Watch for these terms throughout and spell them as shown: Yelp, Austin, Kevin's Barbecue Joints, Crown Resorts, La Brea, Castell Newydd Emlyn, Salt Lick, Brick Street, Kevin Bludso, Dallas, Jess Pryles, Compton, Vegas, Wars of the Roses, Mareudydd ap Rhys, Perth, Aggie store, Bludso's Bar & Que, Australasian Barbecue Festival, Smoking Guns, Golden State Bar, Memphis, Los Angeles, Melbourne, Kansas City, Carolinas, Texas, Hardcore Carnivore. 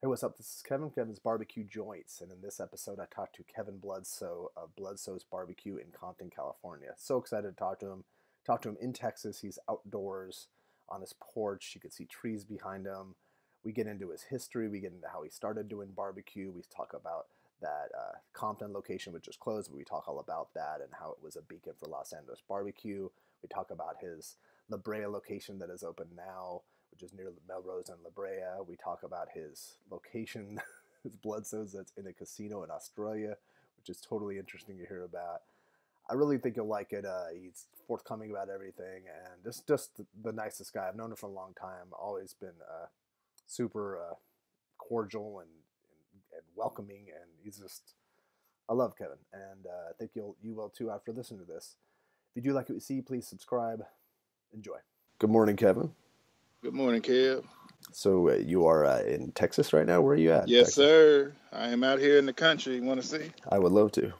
Hey, what's up? This is Kevin, Kevin's Barbecue Joints, and in this episode I talked to Kevin Bludso of Bludso's Barbecue in Compton, California. So excited to talk to him in Texas. He's outdoors on his porch. You can see trees behind him. We get into his history. We get into how he started doing barbecue. We talk about that Compton location, which is closed, but we talk all about that and how it was a beacon for Los Angeles barbecue. We talk about his La Brea location that is open now, which is near Melrose and La Brea. We talk about his location, his Bludso's that's in a casino in Australia, which is totally interesting to hear about. I really think you'll like it. He's forthcoming about everything, and just the nicest guy. I've known him for a long time. Always been super cordial and welcoming, and he's just, I love Kevin, and I think you will too after listening to this. If you do like what you see, please subscribe. Enjoy. Good morning, Kevin. Good morning, Kev. So you are in Texas right now? Where are you at? Yes, Texas? Sir. I am out here in the country. You want to see? I would love to.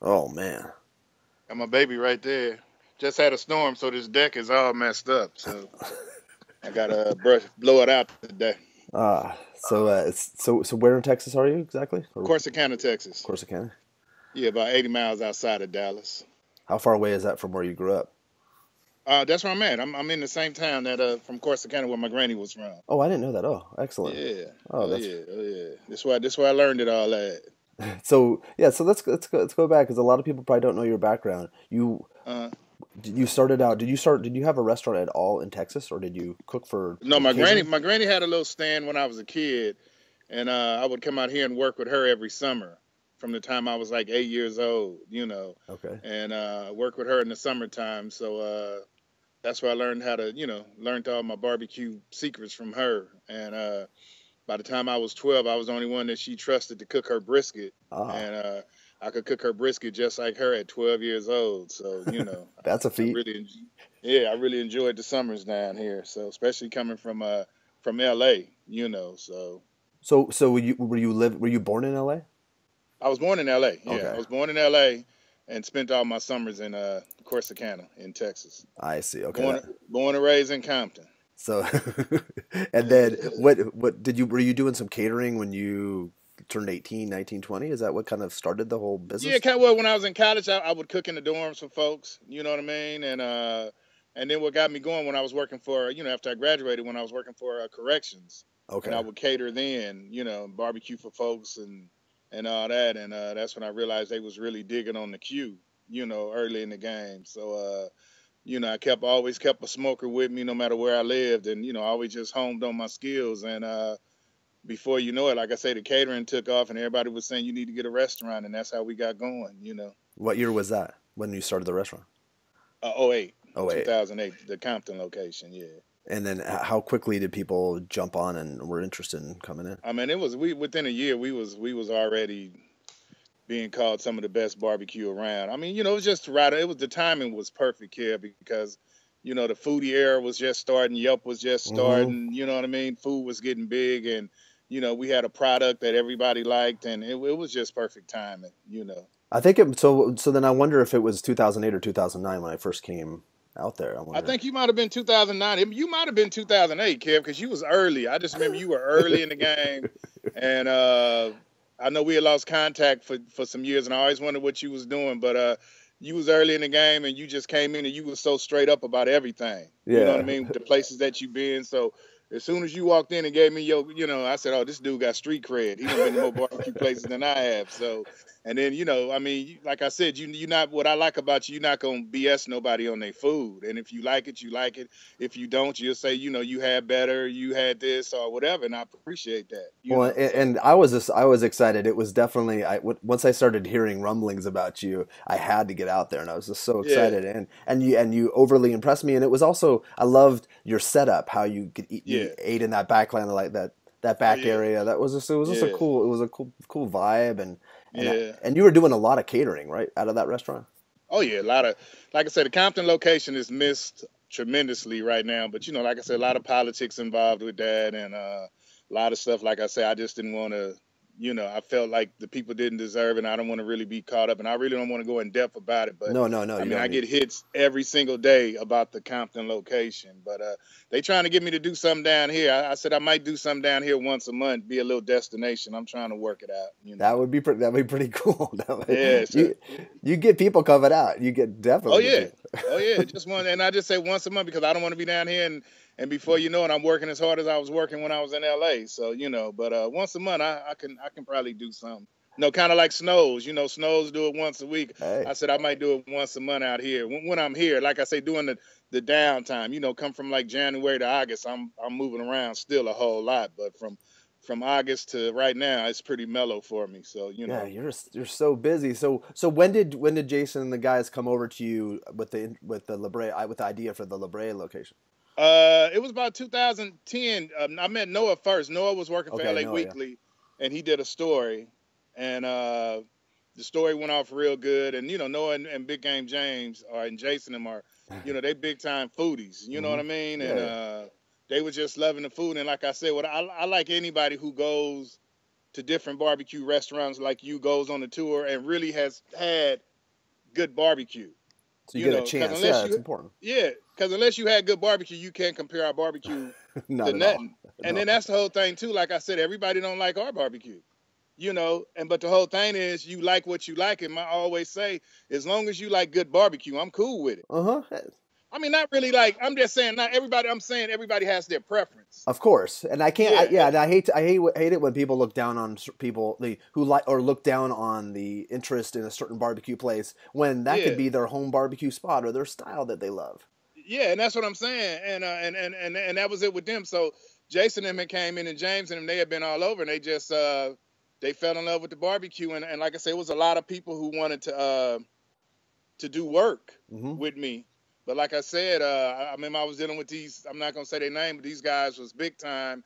Oh, man. Got my baby right there. Just had a storm, so this deck is all messed up. So I got to blow it out today. So where in Texas are you exactly? Corsicana, Texas. Corsicana? Yeah, about 80 miles outside of Dallas. How far away is that from where you grew up? That's where I'm at. I'm in the same town that from Corsicana where my granny was from. Oh, I didn't know that. Oh, excellent. Yeah. Oh, that's... yeah. Oh, yeah. That's why I learned it all at. So yeah. So let's go back, because a lot of people probably don't know your background. You you started out. Did you have a restaurant at all in Texas, or did you cook for? No, my occasion? My granny had a little stand when I was a kid, and I would come out here and work with her every summer. From the time I was like 8 years old, you know. Okay. And work with her in the summertime. So that's where I learned how to, learned all my barbecue secrets from her. And by the time I was 12, I was the only one that she trusted to cook her brisket. Ah. And I could cook her brisket just like her at 12 years old. So, That's a feat. I really enjoyed the summers down here. So especially coming from L.A., so. So were you born in L.A.? I was born in L.A. Yeah, okay. I was born in L.A. and spent all my summers in Corsicana in Texas. I see. Okay. Born and raised in Compton. So, and then what did you, were you doing some catering when you turned 18, 19, 20? Is that what kind of started the whole business? Yeah, well, when I was in college, I would cook in the dorms for folks, you know what I mean? And then what got me going when I was working for, after I graduated, when I was working for corrections. Okay. And I would cater then, barbecue for folks and all that, and that's when I realized they was really digging on the queue, early in the game. So, I always kept a smoker with me no matter where I lived, and, I always just honed on my skills. And before you know it, like I say, the catering took off, and everybody was saying you need to get a restaurant, and that's how we got going, What year was that when you started the restaurant? 2008. 2008, the Compton location, yeah. And then how quickly did people jump on and were interested in coming in? I mean, within a year, we was already being called some of the best barbecue around. I mean, it was just right. It was, the timing was perfect here because, the foodie era was just starting. Yelp was just starting. Mm-hmm. You know what I mean? Food was getting big, and, we had a product that everybody liked, and it was just perfect timing, I think it, so then I wonder if it was 2008 or 2009 when I first came out there. I think you might have been 2009. You might have been 2008, Kev, because you was early. I just remember you were early in the game, and I know we had lost contact for some years, and I always wondered what you was doing. But you was early in the game, and you just came in, and you was so straight up about everything. Yeah. You know what I mean? The places that you been. So as soon as you walked in and gave me your, I said, oh, this dude got street cred. He's been to more barbecue places than I have. So, and then, I mean, like I said, you're not, what I like about you, you're not going to BS nobody on their food. And if you like it, you like it. If you don't, you'll say, you had better, you had this or whatever. And I appreciate that. Well, and I was excited. It was definitely, once I started hearing rumblings about you, I had to get out there, and I was just so excited. Yeah. And you overly impressed me. And it was also, I loved your setup, how you could eat. Yeah. Ate in that backland, like that back area. That was just a cool. It was a cool vibe, and you were doing a lot of catering, right, out of that restaurant. Oh yeah, a lot of. Like I said, the Compton location is missed tremendously right now, but like I said, a lot of politics involved with that, and a lot of stuff. Like I said, I just didn't want to you know, I felt like the people didn't deserve it. And I don't want to really be caught up, and I really don't want to go in depth about it. But no. I mean, I get hits every single day about the Compton location. But they trying to get me to do something down here. I said I might do something down here once a month, be a little destination. I'm trying to work it out. You know? That would be pretty cool. Yeah, sure. You get people covered out. You get definitely. Oh yeah, oh yeah. Just one, and I just say once a month because I don't want to be down here and. And before you know it, I'm working as hard as I was working when I was in L.A. So, you know, but once a month, I can probably do something. You know, kind of like Snows. You know, Snows do it once a week. Hey. I said I might do it once a month out here. When I'm here, like I say, doing the downtime, you know, come from like January to August, I'm moving around still a whole lot. But from August to right now, it's pretty mellow for me. So, you know. Yeah, you're so busy. So when did Jason and the guys come over to you with the La Brea, with the idea for the La Brea location? It was about 2010. I met Noah first. Noah was working for LA Weekly, yeah. And he did a story, and the story went off real good. And you know, Noah and Big Game James and Jason and Mark, you know, they big time foodies. You know what I mean? Yeah. And they were just loving the food. And like I said, I like anybody who goes to different barbecue restaurants like you, goes on the tour and really has had good barbecue. So you get a chance. Yeah, it's important. Yeah. Because unless you had good barbecue, you can't compare our barbecue to nothing. And then that's the whole thing, too. Like I said, everybody don't like our barbecue, you know. But the whole thing is you like what you like. And I always say, as long as you like good barbecue, I'm cool with it. Uh-huh. I mean, not really like, I'm just saying not everybody, I'm saying everybody has their preference. Of course. And I can't, and I hate it when people look down on people look down on the interest in a certain barbecue place when that could be their home barbecue spot or their style that they love. Yeah, and that's what I'm saying, and that was it with them. So Jason and them came in, and James and them, they had been all over, and they just they fell in love with the barbecue, and like I said, it was a lot of people who wanted to do work with me. But like I said, I remember I was dealing with these. I'm not gonna say their name, but these guys was big time,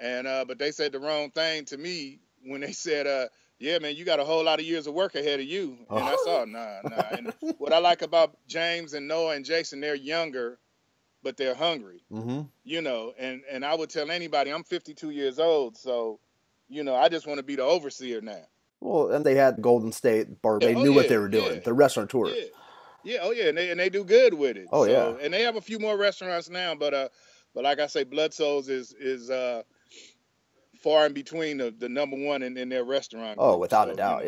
and but they said the wrong thing to me when they said. Yeah, man, you got a whole lot of years of work ahead of you. And I saw, nah. And what I like about James and Noah and Jason, they're younger, but they're hungry. You know, and I would tell anybody, I'm 52 years old, so, you know, I just want to be the overseer now. Well, and they had Golden State Bar. They knew what they were doing, the restaurateur. Yeah. And they do good with it. And they have a few more restaurants now, but like I say, Bludso's is far in between the number one in their restaurant. Oh, without a doubt,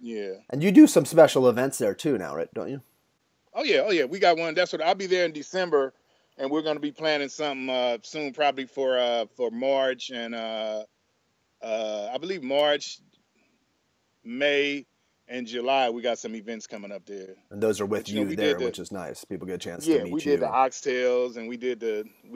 yeah. And you do some special events there too now, right? Don't you? Oh yeah. We got one. That's what I'll be there in December, and we're going to be planning something soon, probably for March and I believe March, May, and July. We got some events coming up there. And those are which is nice. People get a chance to meet you. Yeah, we did the oxtails, and we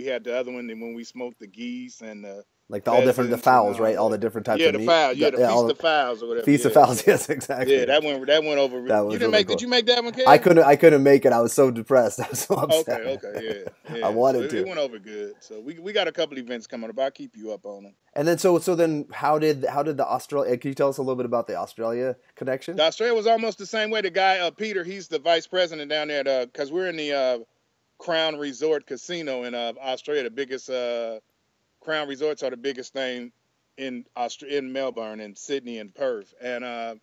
had the other one, and when we smoked the geese and the. Like all different, the fowls, right? All the different types of meat. The feast of fowls or whatever. Feast of fowls, yes, exactly. Yeah, that went over. Did you make that one, Kevin? I couldn't make it. I was so depressed. I was so upset. Okay, yeah. I wanted to. It went over good. So we got a couple events coming up. I'll keep you up on them. And then so then how did the Australia? Can you tell us a little bit about the Australia connection? The Australia was almost the same way. The guy Peter, he's the vice president down there because we're in the Crown Resort Casino in Australia, the biggest. Crown Resorts are the biggest thing in Melbourne and Sydney and Perth. And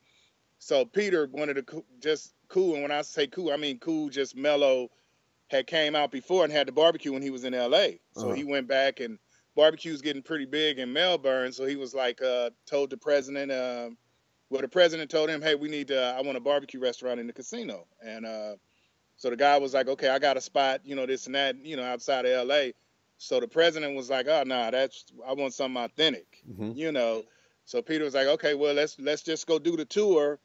so Peter, one of the just cool, and when I say cool, I mean cool, just mellow, had came out before and had the barbecue when he was in L.A. So he went back, and barbecue's getting pretty big in Melbourne. So he was like, told the president, the president told him, hey, I want a barbecue restaurant in the casino. And so the guy was like, okay, I got a spot, you know, this and that, you know, outside of L.A., so the president was like, "Oh no, I want something authentic," you know. So Peter was like, "Okay, well let's just go do the tour,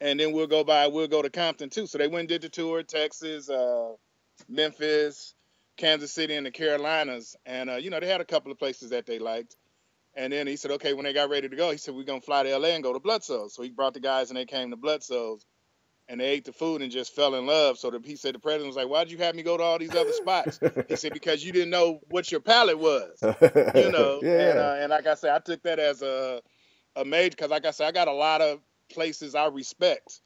and then we'll go to Compton too." So they went and did the tour: Texas, Memphis, Kansas City, and the Carolinas. And you know, they had a couple of places that they liked. And then he said, "Okay," when they got ready to go, he said, "We're gonna fly to LA and go to Bludso's." So he brought the guys, and they came to Bludso's. And they ate the food and just fell in love. So he said the president was like, why'd you have me go to all these other spots? He said, because you didn't know what your palate was, you know? Yeah. And like I said, I took that as a major, because like I said, I got a lot of places I respect,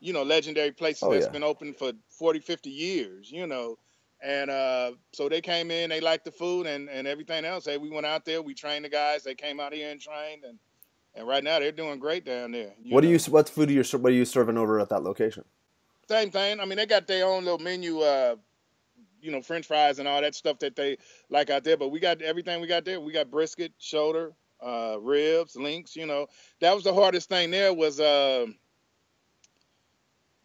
you know, legendary places that's been open for 40, 50 years, you know? And so they came in, they liked the food and everything else. Hey, we went out there, we trained the guys, they came out here and trained and And right now they're doing great down there. What food are you serving over at that location? Same thing. I mean, they got their own little menu, you know, French fries and all that stuff that they like out there. But we got everything we got there. We got brisket, shoulder, ribs, links. You know, that was the hardest thing there was the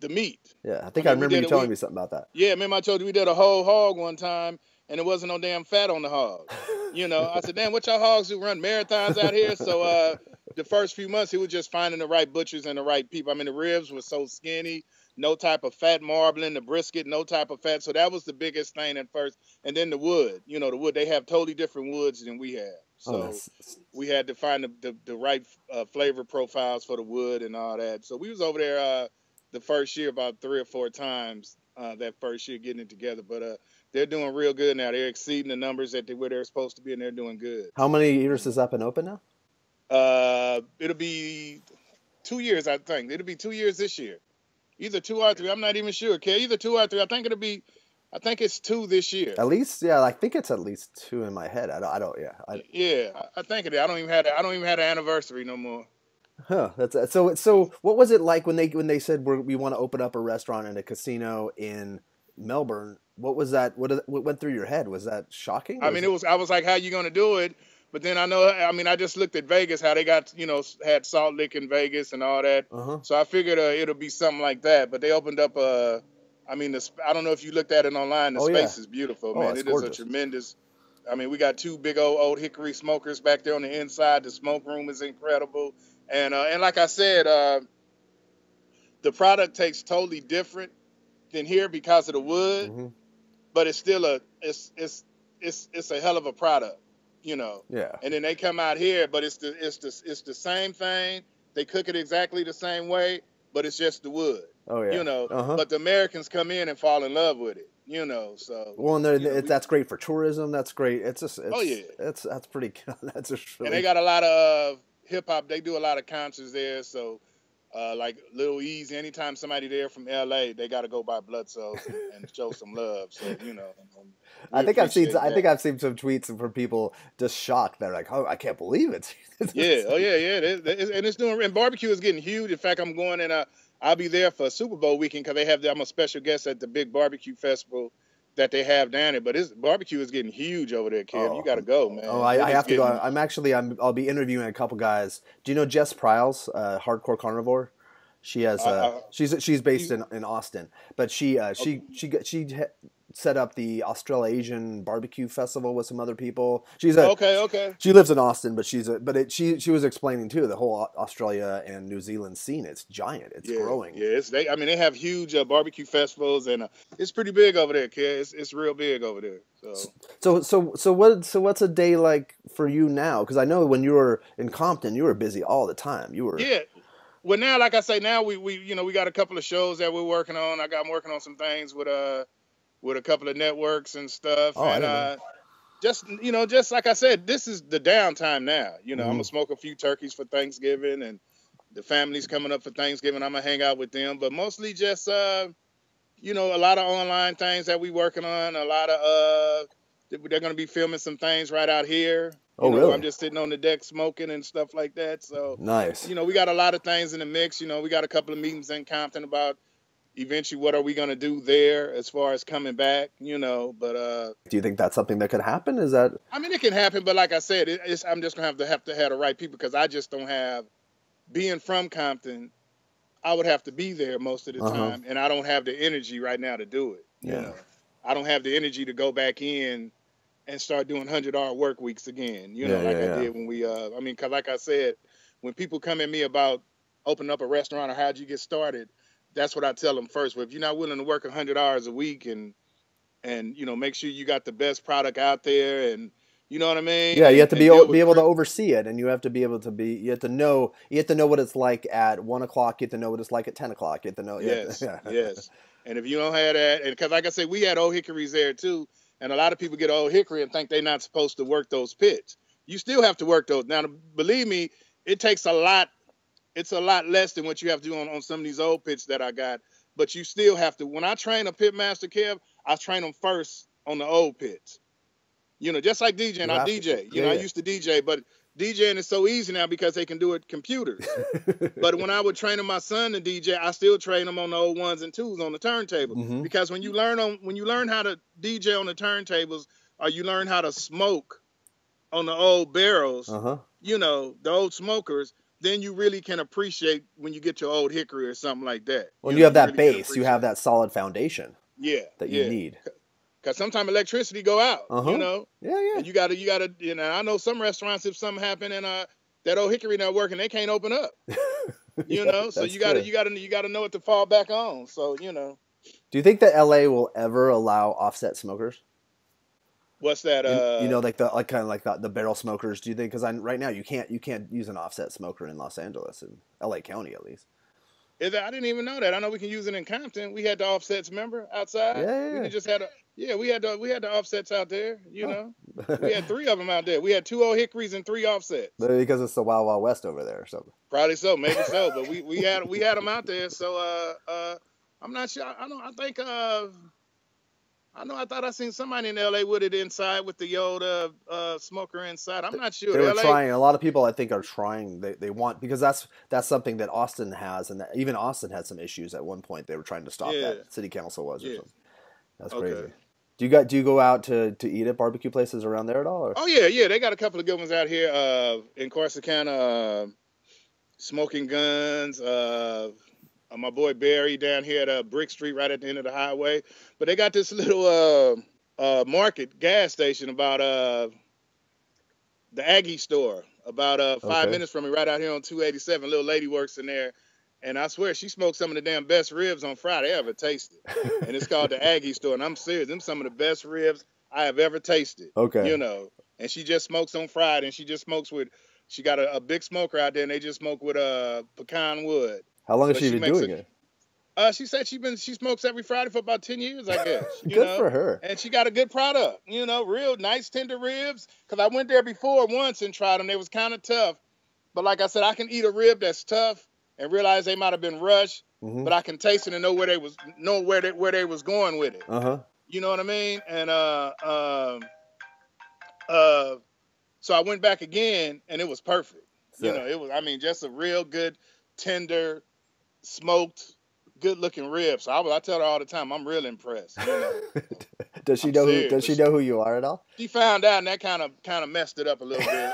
meat. Yeah, I remember you telling me something about that. Yeah, remember I told you we did a whole hog one time, and there wasn't no damn fat on the hog. You know, I said, damn, what y'all hogs who run marathons out here? So the first few months, he was just finding the right butchers and the right people. I mean, the ribs were so skinny, no type of fat marbling, the brisket, no type of fat. So that was the biggest thing at first. And then the wood, you know, the wood, they have totally different woods than we have. So we had to find the right flavor profiles for the wood and all that. So we was over there the first year about 3 or 4 times that first year getting it together. But they're doing real good now. They're exceeding the numbers that where they're supposed to be, and they're doing good. How many years has that been open now? It'll be 2 years, I think. It'll be 2 years this year. Either 2 or 3. I'm not even sure. Okay, either 2 or 3. I think it's 2 this year. At least, yeah. I think it's at least 2 in my head. I think it is. I don't even have an anniversary no more. Huh. That's so. So, what was it like when they said we want to open up a restaurant and a casino in Melbourne? What was that? What went through your head? Was that shocking? I mean, I was like, how you gonna do it? But then I just looked at Vegas, how they got, you know, had Salt Lick in Vegas and all that. Uh-huh. So I figured it'll be something like that. But they opened up I don't know if you looked at it online. The space is beautiful, man. It gorgeous. Is a tremendous. I mean, we got 2 big old hickory smokers back there on the inside. The smoke room is incredible. And like I said, the product tastes totally different than here because of the wood. Mm-hmm. But it's still it's a hell of a product. You know, yeah. And then they come out here, but it's the same thing. They cook it exactly the same way, but it's just the wood. Oh yeah. You know, uh-huh. But the Americans come in and fall in love with it. You know, so well, and that's great for tourism. That's great. It's just that's pretty. That's a really... And they got a lot of hip hop. They do a lot of concerts there. So like Little Easy, anytime somebody there from LA, they got to go by Bludso and show some love. So you know. I think I've seen some tweets from people just shocked. They're like, "Oh, I can't believe it." And it's doing. And barbecue is getting huge. In fact, I'm going and I'll be there for Super Bowl weekend because I'm a special guest at the big barbecue festival that they have down there. But barbecue is getting huge over there, Kev. You got to go, man. Oh, I have to go. I'll be interviewing a couple guys. Do you know Jess Pryles, Hardcore Carnivore? She has. She's based in Austin, but she set up the Australasian Barbecue Festival with some other people. She lives in Austin, but she was explaining too the whole Australia and New Zealand scene. It's giant. It's growing. Yeah, they have huge barbecue festivals, and it's pretty big over there, kid. It's real big over there. So what's a day like for you now? Because I know when you were in Compton, you were busy all the time. Yeah. Well, now, like I say, now we got a couple of shows that we're working on. I'm working on some things with a couple of networks and stuff. Just like I said, this is the downtime now. You know, mm-hmm. I'm going to smoke a few turkeys for Thanksgiving, and the family's coming up for Thanksgiving. I'm going to hang out with them. But mostly just, you know, a lot of online things that we working on, a lot of they're going to be filming some things right out here. Really? I'm just sitting on the deck smoking and stuff like that. So nice. You know, we got a lot of things in the mix. You know, we got a couple of meetings in Compton about eventually what are we going to do there as far as coming back, you know, but do you think that's something that could happen? It can happen, but like I said, I'm just going to have the right people, because I just don't have, being from Compton, I would have to be there most of the time, and I don't have the energy right now to do it. Yeah. You know? I don't have the energy to go back in and start doing 100-hour work weeks again, you know, I did when we, because like I said, when people come at me about opening up a restaurant or how'd you get started, that's what I tell them first. Well, if you're not willing to work 100 hours a week and you know, make sure you got the best product out there, and you know what I mean? Yeah, you have to be able to oversee it, and you have to be able to you have to know what it's like at 1 o'clock, you have to know what it's like at 10 o'clock, you have to know. Yes. And if you don't have that, and because like I said, we had old hickories there too, and a lot of people get old hickory and think they're not supposed to work those pits. You still have to work those. Now, believe me, it takes a lot. It's a lot less than what you have to do on some of these old pits that I got. But you still have to. When I train a pit master, Kev, I train them first on the old pits. You know, just like DJing, I DJ. You know, I used to DJ, but DJing is so easy now because they can do it computers. But when I would train my son to DJ, I still train him on the old 1s and 2s on the turntable. Mm-hmm. Because when you learn how to DJ on the turntables, or you learn how to smoke on the old barrels, you know, the old smokers, then you really can appreciate when you get your old hickory or something like that. When you have that really base, you have that solid foundation. Yeah, that you need. Because sometimes electricity go out, you know? Yeah, yeah. And you gotta, you know, I know some restaurants, if something happened and that old hickory not working, they can't open up, you know? So you gotta know what to fall back on. So, you know. Do you think that LA will ever allow offset smokers? What's that? You know, like the barrel smokers. Do you think, because right now you can't use an offset smoker in Los Angeles, in LA County at least. I didn't even know that. I know we can use it in Compton. We had the offsets, remember, outside. Yeah. We just had a we had the offsets out there. You know, we had 3 of them out there. We had 2 old hickories and 3 offsets. Maybe because it's the Wild Wild West over there, or something. Probably so, maybe so. But we had them out there. So I'm not sure. I thought I seen somebody in LA with it inside, with the old smoker inside. I'm not sure. They were trying. A lot of people, I think, are trying. They want, because that's something that Austin has, and that, even Austin had some issues at one point. They were trying to stop that. City council was or something. That's crazy. Do you go out to eat at barbecue places around there at all? Or? Oh yeah. They got a couple of good ones out here in Corsicana. Smoking Guns. My boy Barry down here at Brick Street, right at the end of the highway. But they got this little market gas station about the Aggie store, about 5 minutes from me, right out here on 287. Little lady works in there, and I swear she smoked some of the damn best ribs on Friday I ever tasted. And it's called the Aggie store, and I'm serious, them some of the best ribs I have ever tasted. Okay, you know, and she just smokes on Friday, and she just smokes with, she got a big smoker out there, and they just smoke with pecan wood. How long has she been doing it? She said she smokes every Friday for about 10 years, I guess. Good for her. And she got a good product, you know, real nice tender ribs. Because I went there before once and tried them. They was kind of tough. But like I said, I can eat a rib that's tough and realize they might have been rushed, but I can taste it and know where they was going with it. You know what I mean? And so I went back again, and it was perfect. So. You know, it was. I mean, just a real good tender. Smoked, good-looking ribs. So I tell her all the time, I'm real impressed. You know? Does she know who you are at all? She found out, and that kind of messed it up a little bit.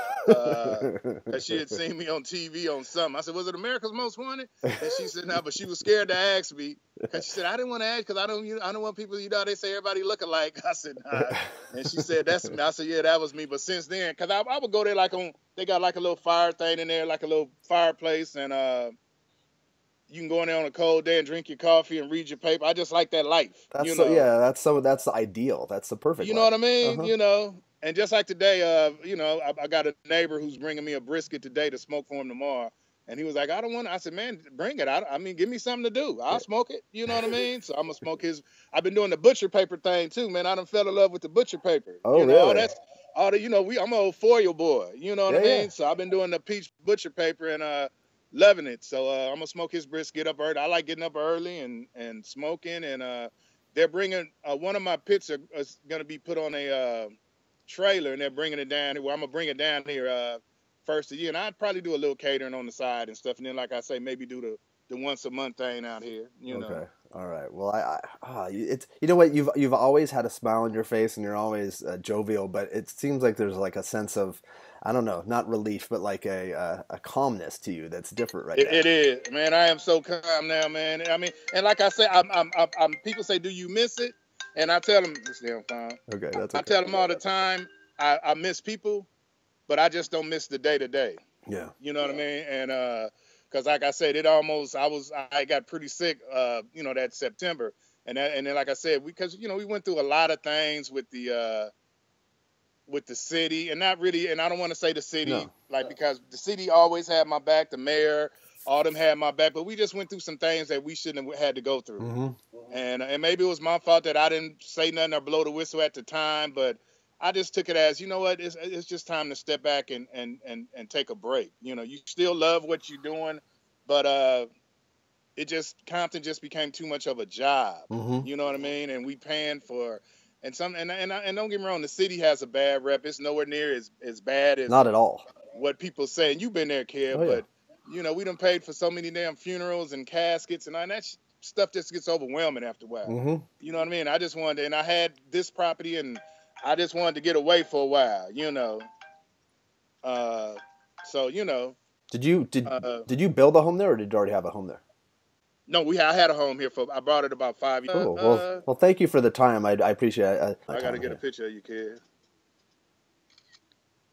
That she had seen me on TV on something. I said, "Was it America's Most Wanted?" And she said, "No," but she was scared to ask me because she said, "I didn't want to ask because I don't want people. You know, they say everybody look alike." I said, "Nah," and she said, "That's me." I said, "Yeah, that was me." But since then, because I would go there like on, they got like a little fire thing in there, like a little fireplace, and you can go in there on a cold day and drink your coffee and read your paper. I just like that life. That's you know? That's the ideal. That's the perfect You know life. What I mean? You know, and just like today, you know, I got a neighbor who's bringing me a brisket today to smoke for him tomorrow. And he was like, "I don't want to." I said, "Man, bring it. I mean, give me something to do. I'll smoke it." You know what I mean? So I'm going to smoke his. I've been doing the butcher paper thing too, man. I done fell in love with the butcher paper. Oh, you know, really? I'm an old foil boy. You know what I mean? Yeah. So I've been doing the peach butcher paper and, loving it. So I'm gonna smoke his brisket up early. I like getting up early and smoking. And they're bringing one of my pits is gonna be put on a trailer, and they're bringing it down here. Well, I'm gonna bring it down here first of the year, and I'd probably do a little catering on the side and stuff. And then, like I say, maybe do the once a month thing out here. You know. Okay. All right. Well, it's, you know what, you've always had a smile on your face, and you're always jovial. But it seems like there's like a sense of, I don't know, not relief, but like a calmness to you that's different right now. It is, man. I am so calm now, man. I mean, and like I say, I'm people say, "Do you miss it?" And I tell them, "It's damn fine." Okay, that's okay. I tell them all the time, I miss people, but I just don't miss the day to day. Yeah. You know what I mean? And because like I said, I got pretty sick, you know, that September, and then like I said, because you know we went through a lot of things with the. With the city, and not really, and I don't want to say the city, because the city always had my back, the mayor, all them had my back, but we just went through some things that we shouldn't have had to go through. And maybe it was my fault that I didn't say nothing or blow the whistle at the time, but I just took it as, you know what, it's just time to step back and take a break. You know, you still love what you're doing, but it just, Compton just became too much of a job. You know what I mean? And we paying for... And don't get me wrong, the city has a bad rep. It's nowhere near as bad as not at all. what people say, and you've been there, Kev, oh, yeah. But, you know, we done paid for so many damn funerals and caskets and all that stuff just gets overwhelming after a while. Mm-hmm. You know what I mean? I just wanted to, and I had this property, and I just wanted to get away for a while, you know. So, you know. Did you build a home there, or did you already have a home there? No, I had a home here for. I bought it about 5 years. Cool. Well, thank you for the time. I appreciate it. I got to get a picture of you, kid.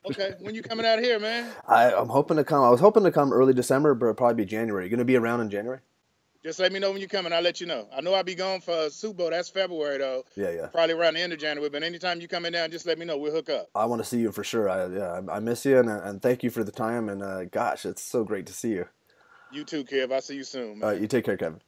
Okay, when you coming out here, man? I'm hoping to come. I was hoping to come early December, but it'll probably be January. You going to be around in January? Just let me know when you're coming. I'll let you know. I know I'll be gone for Super Bowl. That's February, though. Yeah, yeah. Probably around the end of January. But anytime you coming down, just let me know. We'll hook up. I want to see you for sure. I miss you, and thank you for the time. And, gosh, it's so great to see you. You too, Kev. I'll see you soon, man. All right, you take care, Kevin.